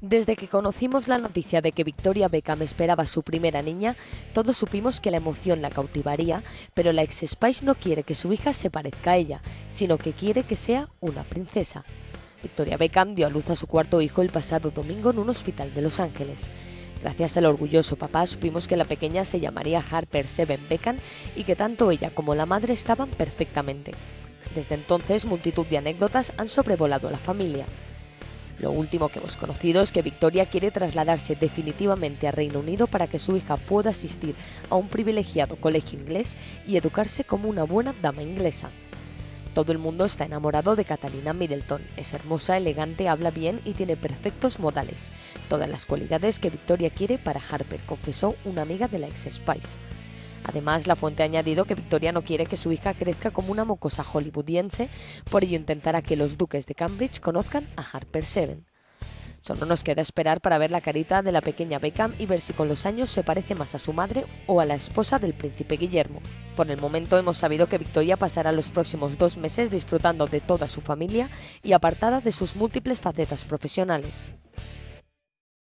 Desde que conocimos la noticia de que Victoria Beckham esperaba a su primera niña, todos supimos que la emoción la cautivaría, pero la ex Spice no quiere que su hija se parezca a ella, sino que quiere que sea una princesa. Victoria Beckham dio a luz a su cuarto hijo el pasado domingo en un hospital de Los Ángeles. Gracias al orgulloso papá supimos que la pequeña se llamaría Harper Seven Beckham y que tanto ella como la madre estaban perfectamente. Desde entonces, multitud de anécdotas han sobrevolado a la familia. Lo último que hemos conocido es que Victoria quiere trasladarse definitivamente a Reino Unido para que su hija pueda asistir a un privilegiado colegio inglés y educarse como una buena dama inglesa. Todo el mundo está enamorado de Catalina Middleton. Es hermosa, elegante, habla bien y tiene perfectos modales. Todas las cualidades que Victoria quiere para Harper, confesó una amiga de la ex Spice. Además, la fuente ha añadido que Victoria no quiere que su hija crezca como una mocosa hollywoodiense, por ello intentará que los duques de Cambridge conozcan a Harper Seven. Solo nos queda esperar para ver la carita de la pequeña Beckham y ver si con los años se parece más a su madre o a la esposa del príncipe Guillermo. Por el momento hemos sabido que Victoria pasará los próximos 2 meses disfrutando de toda su familia y apartada de sus múltiples facetas profesionales.